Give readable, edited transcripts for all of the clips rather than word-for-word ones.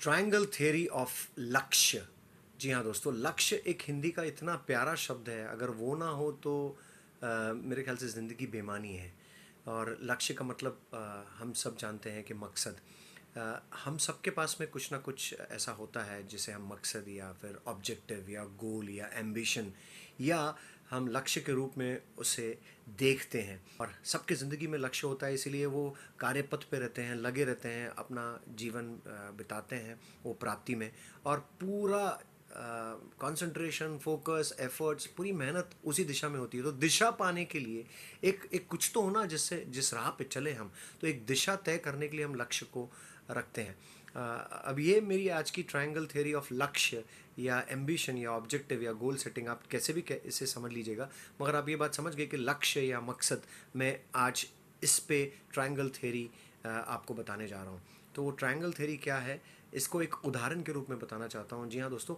Triangle theory of लक्ष्य। जी हाँ दोस्तों, लक्ष्य एक हिंदी का इतना प्यारा शब्द है, अगर वो ना हो तो मेरे ख्याल से ज़िंदगी बेमानी है। और लक्ष्य का मतलब हम सब जानते हैं कि मकसद। हम सब के पास में कुछ ना कुछ ऐसा होता है जिसे हम मकसद या फिर ऑब्जेक्टिव या गोल या एम्बिशन या हम लक्ष्य के रूप में उसे देखते हैं। और सबके ज़िंदगी में लक्ष्य होता है, इसीलिए वो कार्यपथ पे रहते हैं, लगे रहते हैं, अपना जीवन बिताते हैं वो प्राप्ति में, और पूरा कंसंट्रेशन, फोकस, एफर्ट्स, पूरी मेहनत उसी दिशा में होती है। तो दिशा पाने के लिए एक कुछ तो होना जिससे जिस राह पे चले हम, तो एक दिशा तय करने के लिए हम लक्ष्य को रखते हैं। अब ये मेरी आज की ट्रायंगल थ्योरी ऑफ लक्ष्य या एम्बिशन या ऑब्जेक्टिव या गोल सेटिंग, आप कैसे भी इसे समझ लीजिएगा, मगर आप ये बात समझ गए कि लक्ष्य या मकसद, मैं आज इस पे ट्रायंगल थ्योरी आपको बताने जा रहा हूँ। तो वो ट्रायंगल थ्योरी क्या है, इसको एक उदाहरण के रूप में बताना चाहता हूँ। जी हाँ दोस्तों,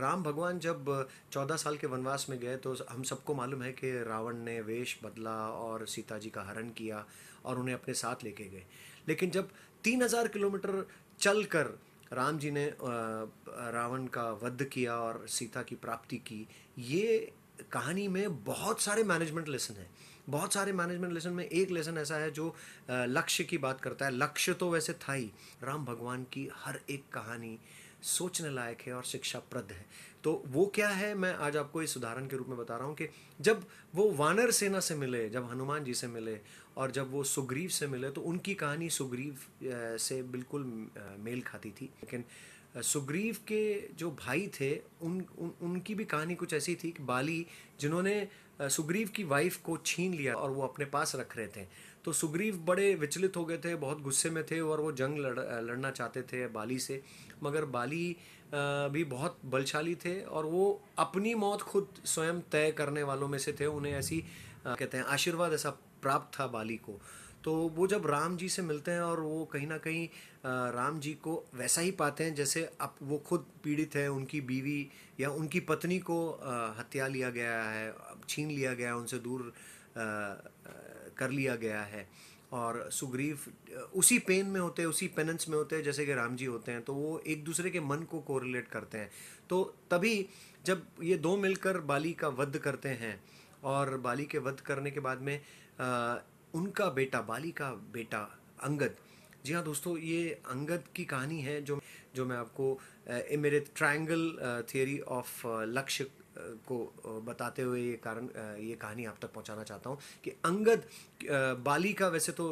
राम भगवान जब 14 साल के वनवास में गए तो हम सबको मालूम है कि रावण ने वेश बदला और सीता जी का हरण किया और उन्हें अपने साथ लेके गए। लेकिन जब 3000 किलोमीटर चलकर राम जी ने रावण का वध किया और सीता की प्राप्ति की, ये कहानी में बहुत सारे मैनेजमेंट लेसन हैं। बहुत सारे मैनेजमेंट लेसन में एक लेसन ऐसा है जो लक्ष्य की बात करता है। लक्ष्य तो वैसे था ही, राम भगवान की हर एक कहानी सोचने लायक है और शिक्षाप्रद है। तो वो क्या है, मैं आज आपको इस उदाहरण के रूप में बता रहा हूँ कि जब वो वानर सेना से मिले, जब हनुमान जी से मिले और जब वो सुग्रीव से मिले, तो उनकी कहानी सुग्रीव से बिल्कुल मेल खाती थी। लेकिन सुग्रीव के जो भाई थे उनकी भी कहानी कुछ ऐसी थी कि बाली, जिन्होंने सुग्रीव की वाइफ को छीन लिया और वो अपने पास रख रहे थे, तो सुग्रीव बड़े विचलित हो गए थे, बहुत गुस्से में थे और वो जंग लड़ना चाहते थे बाली से। मगर बाली भी बहुत बलशाली थे और वो अपनी मौत खुद स्वयं तय करने वालों में से थे। उन्हें ऐसी कहते हैं आशीर्वाद ऐसा प्राप्त था बाली को। तो वो जब राम जी से मिलते हैं और वो कहीं ना कहीं राम जी को वैसा ही पाते हैं जैसे अब वो खुद पीड़ित है, उनकी बीवी या उनकी पत्नी को हत्या लिया गया है, छीन लिया गया है, उनसे दूर कर लिया गया है। और सुग्रीव उसी पेन में होते हैं, उसी पेनेंस में होते हैं जैसे कि राम जी होते हैं। तो वो एक दूसरे के मन को कोरिलेट करते हैं। तो तभी जब ये दो मिलकर बाली का वध करते हैं और बाली के वध करने के बाद में उनका बेटा, बाली का बेटा अंगद, जी हाँ दोस्तों, ये अंगद की कहानी है जो मैं आपको मेरे ट्रायंगल थ्योरी ऑफ लक्ष्य को बताते हुए ये कहानी आप तक पहुंचाना चाहता हूं कि अंगद बाली का वैसे तो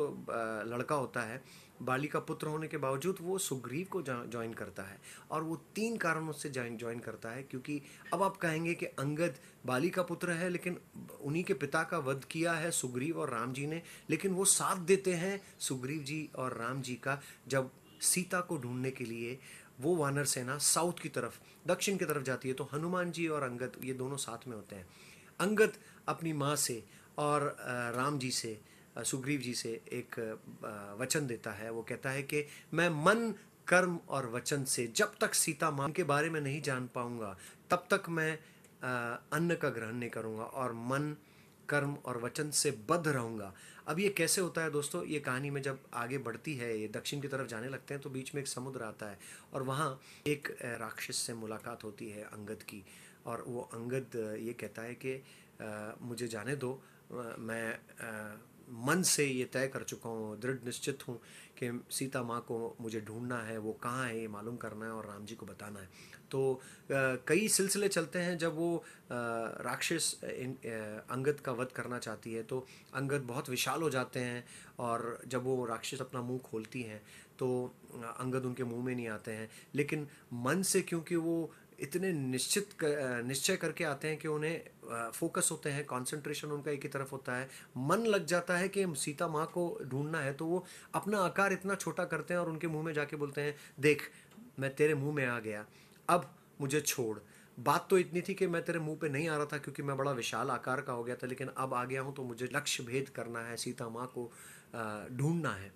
लड़का होता है, बाली का पुत्र होने के बावजूद वो सुग्रीव को ज्वाइन करता है। और वो तीन कारणों से ज्वाइन करता है, क्योंकि अब आप कहेंगे कि अंगद बाली का पुत्र है लेकिन उन्हीं के पिता का वध किया है सुग्रीव और राम जी ने, लेकिन वो साथ देते हैं सुग्रीव जी और राम जी का जब सीता को ढूंढने के लिए वो वानर सेना साउथ की तरफ, दक्षिण की तरफ जाती है। तो हनुमान जी और अंगद ये दोनों साथ में होते हैं। अंगद अपनी माँ से और राम जी से, सुग्रीव जी से एक वचन देता है। वो कहता है कि मैं मन, कर्म और वचन से जब तक सीता माँ के बारे में नहीं जान पाऊंगा तब तक मैं अन्न का ग्रहण नहीं करूंगा और मन, कर्म और वचन से बद्ध रहूंगा। अब ये कैसे होता है दोस्तों, ये कहानी में जब आगे बढ़ती है, ये दक्षिण की तरफ जाने लगते हैं तो बीच में एक समुद्र आता है और वहाँ एक राक्षस से मुलाकात होती है अंगद की। और वो अंगद ये कहता है कि मुझे जाने दो, मैं मन से ये तय कर चुका हूँ, दृढ़ निश्चित हूँ कि सीता माँ को मुझे ढूंढना है, वो कहाँ है ये मालूम करना है और राम जी को बताना है। तो कई सिलसिले चलते हैं। जब वो राक्षस अंगद का वध करना चाहती है तो अंगद बहुत विशाल हो जाते हैं और जब वो राक्षस अपना मुंह खोलती हैं तो अंगद उनके मुंह में नहीं आते हैं। लेकिन मन से, क्योंकि वो इतने निश्चय करके आते हैं कि उन्हें फोकस होते हैं, कंसंट्रेशन उनका एक ही तरफ होता है, मन लग जाता है कि सीता माँ को ढूंढना है, तो वो अपना आकार इतना छोटा करते हैं और उनके मुंह में जाके बोलते हैं, देख मैं तेरे मुंह में आ गया, अब मुझे छोड़। बात तो इतनी थी कि मैं तेरे मुंह पे नहीं आ रहा था क्योंकि मैं बड़ा विशाल आकार का हो गया था, लेकिन अब आ गया हूँ, तो मुझे लक्ष्य भेद करना है, सीता माँ को ढूंढना है।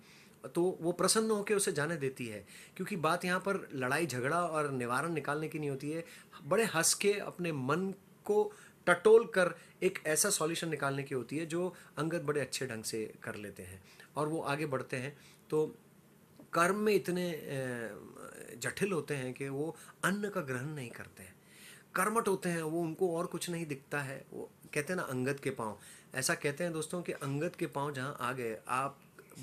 तो वो प्रसन्न होकर उसे जाने देती है, क्योंकि बात यहाँ पर लड़ाई झगड़ा और निवारण निकालने की नहीं होती है, बड़े हंस के अपने मन को टटोल कर एक ऐसा सॉल्यूशन निकालने की होती है जो अंगद बड़े अच्छे ढंग से कर लेते हैं और वो आगे बढ़ते हैं। तो कर्म में इतने जटिल होते हैं कि वो अन्न का ग्रहण नहीं करते हैं, कर्मठ होते हैं वो, उनको और कुछ नहीं दिखता है। वो कहते हैं ना अंगद के पाँव, ऐसा कहते हैं दोस्तों कि अंगद के पाँव जहाँ आ गए, आप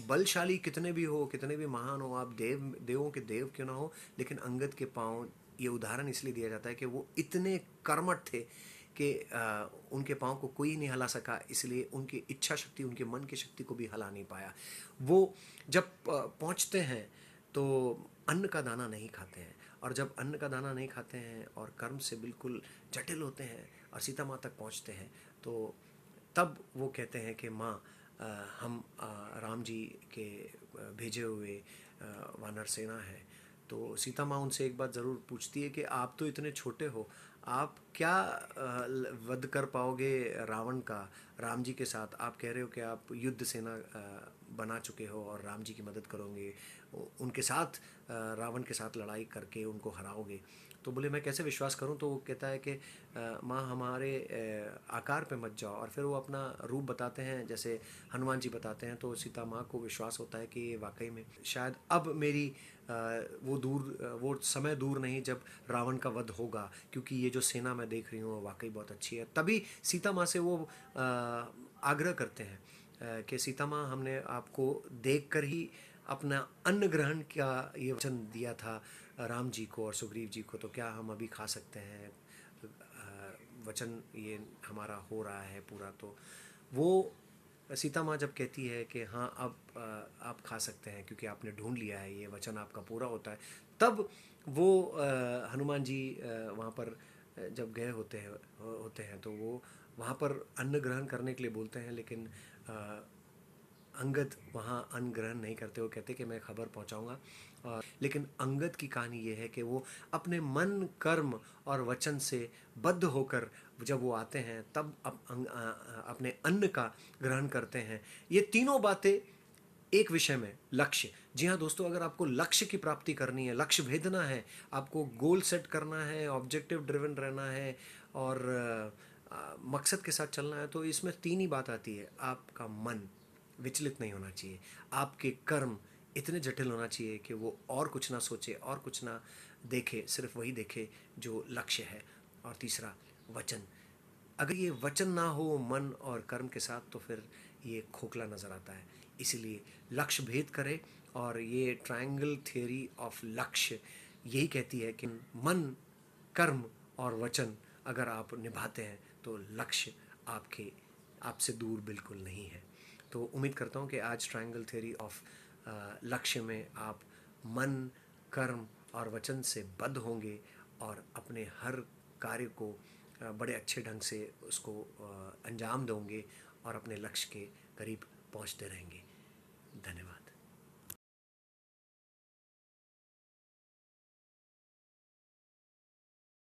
बलशाली कितने भी हो, कितने भी महान हो, आप देव देवों के देव क्यों ना हो, लेकिन अंगद के पाँव, ये उदाहरण इसलिए दिया जाता है कि वो इतने कर्मठ थे कि उनके पाँव को कोई नहीं हिला सका, इसलिए उनकी इच्छा शक्ति, उनके मन की शक्ति को भी हिला नहीं पाया। वो जब पहुँचते हैं तो अन्न का दाना नहीं खाते हैं, और जब अन्न का दाना नहीं खाते हैं और कर्म से बिल्कुल जटिल होते हैं और सीता माँ तक पहुँचते हैं, तो तब वो कहते हैं कि माँ, हम राम जी के भेजे हुए वानर सेना है। तो सीता माँ उनसे एक बात ज़रूर पूछती है कि आप तो इतने छोटे हो, आप क्या वध कर पाओगे रावण का राम जी के साथ? आप कह रहे हो कि आप युद्ध सेना बना चुके हो और राम जी की मदद करोगे, उनके साथ रावण के साथ लड़ाई करके उनको हराओगे। तो बोले मैं कैसे विश्वास करूं? तो वो कहता है कि माँ हमारे आकार पे मत जाओ, और फिर वो अपना रूप बताते हैं जैसे हनुमान जी बताते हैं। तो सीता माँ को विश्वास होता है कि वाकई में शायद अब मेरी वो समय दूर नहीं जब रावण का वध होगा, क्योंकि ये जो सेना मैं देख रही हूँ वाकई बहुत अच्छी है। तभी सीता माँ से वो आग्रह करते हैं कि सीता माँ, हमने आपको देखकर ही अपना अन्न ग्रहण का ये वचन दिया था राम जी को और सुग्रीव जी को, तो क्या हम अभी खा सकते हैं? वचन ये हमारा हो रहा है पूरा। तो वो सीता माँ जब कहती है कि हाँ अब आप खा सकते हैं क्योंकि आपने ढूंढ लिया है, ये वचन आपका पूरा होता है, तब वो हनुमान जी वहाँ पर जब गए होते हैं तो वो वहाँ पर अन्न ग्रहण करने के लिए बोलते हैं, लेकिन अंगद वहाँ अन्न ग्रहण नहीं करते। वो कहते कि मैं खबर पहुँचाऊँगा, और लेकिन अंगद की कहानी ये है कि वो अपने मन, कर्म और वचन से बद्ध होकर जब वो आते हैं तब अपने अन्न का ग्रहण करते हैं। ये तीनों बातें एक विषय में, लक्ष्य। जी हाँ दोस्तों, अगर आपको लक्ष्य की प्राप्ति करनी है, लक्ष्य भेदना है, आपको गोल सेट करना है, ऑब्जेक्टिव ड्रिवन रहना है और मकसद के साथ चलना है, तो इसमें तीन ही बात आती है। आपका मन विचलित नहीं होना चाहिए, आपके कर्म इतने जटिल होना चाहिए कि वो और कुछ ना सोचे और कुछ ना देखे, सिर्फ वही देखे जो लक्ष्य है, और तीसरा वचन। अगर ये वचन ना हो मन और कर्म के साथ तो फिर ये खोखला नज़र आता है। इसलिए लक्ष्य भेद करें, और ये ट्रायंगल थ्योरी ऑफ लक्ष्य यही कहती है कि मन, कर्म और वचन अगर आप निभाते हैं तो लक्ष्य आपसे दूर बिल्कुल नहीं है। तो उम्मीद करता हूँ कि आज ट्रायंगल थ्योरी ऑफ लक्ष्य में आप मन, कर्म और वचन से बद्ध होंगे और अपने हर कार्य को बड़े अच्छे ढंग से उसको अंजाम दोगे और अपने लक्ष्य के करीब पहुँचते रहेंगे। धन्यवाद।